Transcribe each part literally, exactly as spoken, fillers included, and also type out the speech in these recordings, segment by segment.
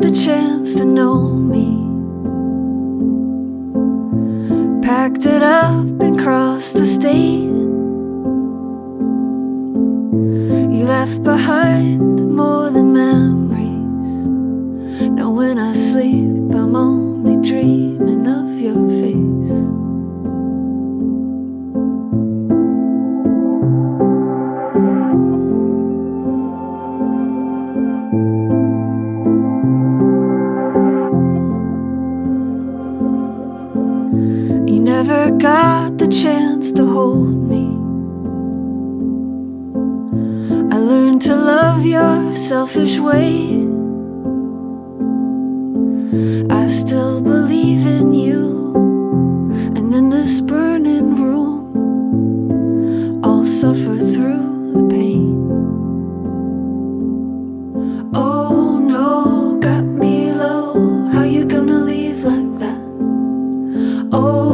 the chance to know me. Packed it up and crossed the state. You left behind more than memories. Now when I sleep, I'm only dreaming of your face. Never got the chance to hold me. I learned to love your selfish way. I still believe in you. And in this burning room, I'll suffer through the pain. Oh no, got me low. How you gonna leave like that? Oh,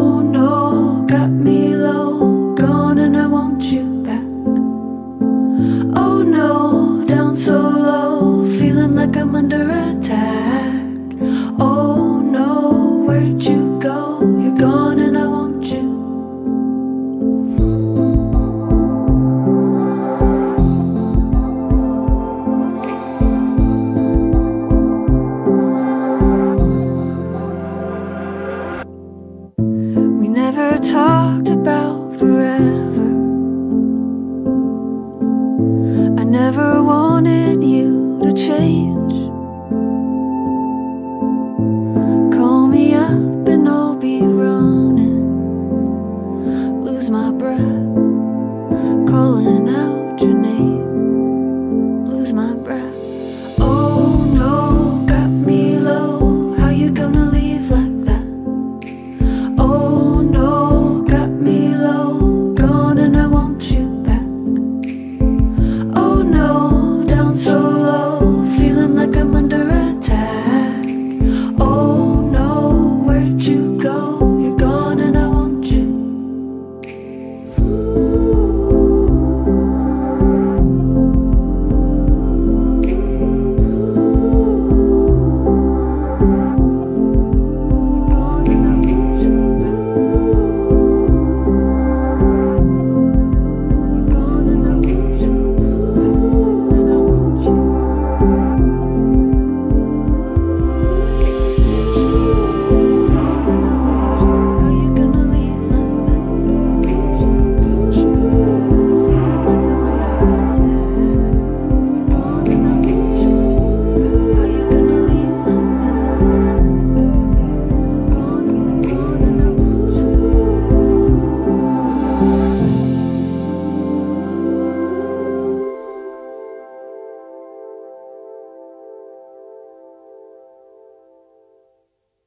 so low, feeling like I'm under attack. Oh no, where'd you go? You're gone and I want you. We never talked about forever.